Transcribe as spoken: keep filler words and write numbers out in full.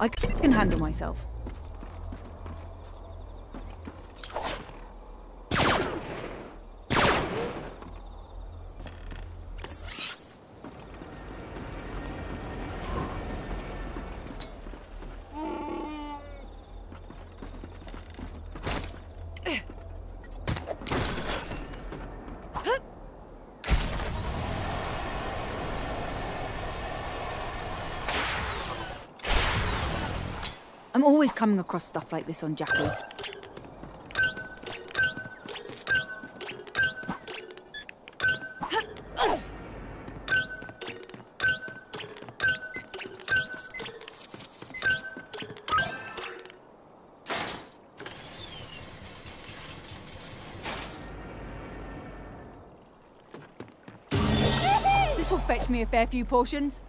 I can handle myself. I'm always coming across stuff like this on Jackal. This will fetch me a fair few portions.